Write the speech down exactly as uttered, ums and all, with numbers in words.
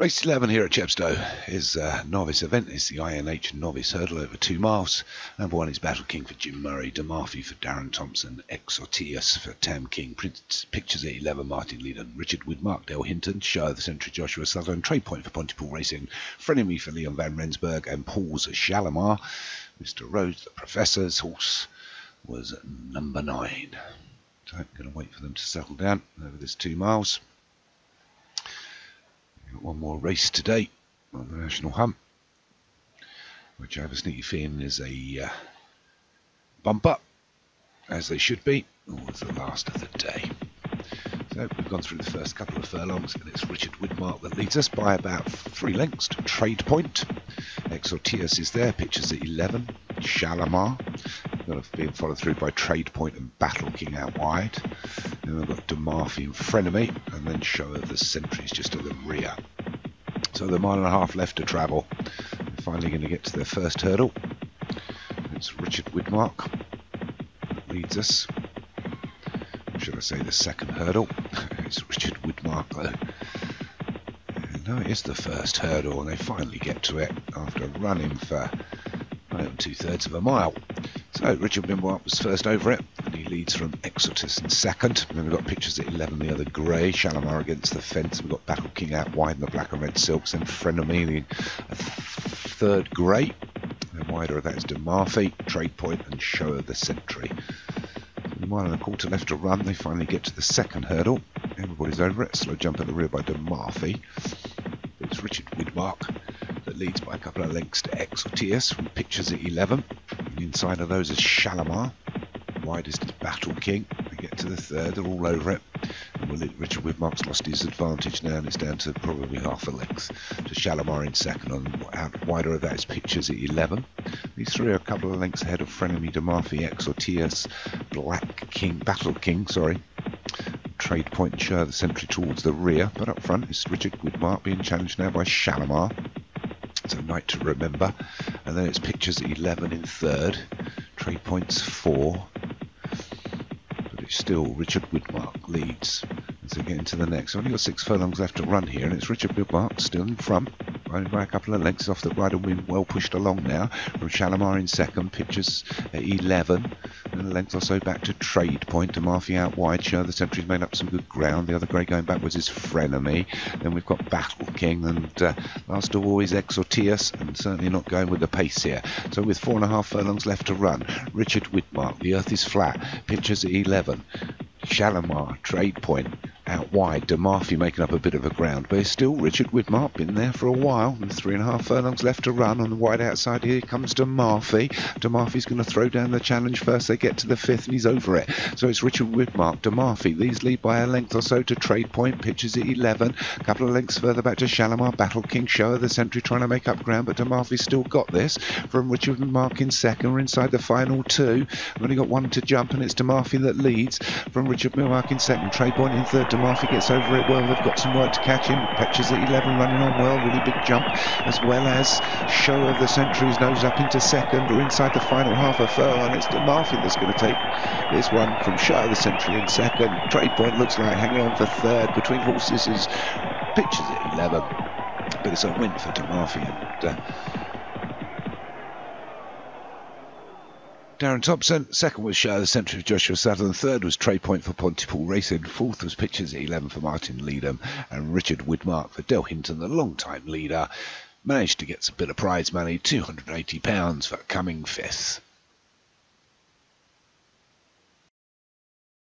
Race eleven here at Chepstow is a novice event. It's the I N H novice hurdle over two miles. Number one is Battle King for Jim Murray, De Murphy for Darren Thompson, Exortius for Tam King, Prince, Pictures at eleven, Martin Leedon, Richard Woodmark, Dale Hinton, Show of the Century, Joshua Southern, Trade Point for Pontypool Racing, Frenemy for Leon Van Rensburg, and Paul's Shalimar. Mister Rhodes, the Professor's horse, was number nine. So I'm going to wait for them to settle down over this two miles. Got one more race today on the National Hump, which I have a sneaky feeling is a uh, bump up, as they should be. Oh, it's the last of the day. So we've gone through the first couple of furlongs, and it's Richard Woodmark that leads us by about three lengths to Trade Point. Exortius is there, Pictures at eleven, Shalimar. Got to be followed through by Trade Point and Battle King out wide. Then we've got De Murphy and Frenemy, and then Show of the Centuries just at the rear. So the mile and a half left to travel. They're finally going to get to their first hurdle. It's Richard Woodmark that leads us. Or should I say the second hurdle? It's Richard Woodmark though. No, it is the first hurdle, and they finally get to it after running for two thirds of a mile. So Richard Woodmark was first over it, and he leads from Exortius in second. And then we've got Pictures at eleven, the other grey, Shalimar against the fence. We've got Battle King out wide in the black and red silks, and Frenemy in a th third grey. And wider of that is De Murphy, Trade Point, and Show of the Century. A mile and a quarter left to run. They finally get to the second hurdle. Everybody's over it. Slow jump at the rear by De Murphy. It's Richard Woodmark that leads by a couple of lengths to Exortius from Pictures at eleven. Inside of those is Shalimar. Widest is Battle King. They get to the third, they're all over it. And we'll, Richard Woodmark's lost his advantage now, and it's down to probably half a length to Shalimar in second. On out wider of that is Pictures at eleven. These three are a couple of lengths ahead of Frenemy, De Murphy, Exortius, Black King, Battle King, sorry. Trade Point and Show of the Century towards the rear, but up front is Richard Woodmark being challenged now by Shalimar. It's a night to remember. And then it's Pictures at eleven in third, Trade Point's four, but it's still Richard Woodmark leads as they get into the next. I've only got six furlongs left to run here, and it's Richard Woodmark still in front, running by a couple of lengths off the rider wind, well pushed along now from Shalimar in second, Pictures at eleven, and a length or so back to Trade Point. De Murphy out wide, Show the Century's made up some good ground. The other grey going backwards is Frenemy. Then we've got Battle King, and uh, last of all is Exortius, and certainly not going with the pace here. So with four and a half furlongs left to run, Richard Woodmark, The Earth is Flat, Pictures at eleven, Shalimar, Trade Point out wide, De Murphy making up a bit of a ground, but it's still Richard Woodmark, been there for a while, and three and a half furlongs left to run. On the wide outside here comes De Murphy. De Murphy's going to throw down the challenge first. They get to the fifth, and he's over it. So it's Richard Woodmark, De Murphy. These lead by a length or so to Trade Point, Pictures at eleven. A couple of lengths further back to Shalimar, Battle King, Show of the Century trying to make up ground, but De Murphy's still got this. From Richard Woodmark in second, we're inside the final two. We've only got one to jump, and it's De Murphy that leads. From Richard Woodmark in second, Trade Point in third. De Murphy gets over it well. They've got some work to catch him. Pictures at eleven running on well, really big jump, as well as Show of the Centuries nose up into second. We're inside the final half a furlong. It's De Murphy that's going to take this one from Show of the Century in second. Trade Point looks like hanging on for third. Between horses is Pictures at eleven, but it's a win for De Murphy and uh, Darren Thompson. Second was Show of the Century for Joshua Southern. Third was Trade Point for Pontypool Racing. Fourth was Pictures at eleven for Martin Leedon, and Richard Woodmark for Dale Hinton, the long-time leader, managed to get a bit of prize money, two hundred and eighty pounds for coming fifth.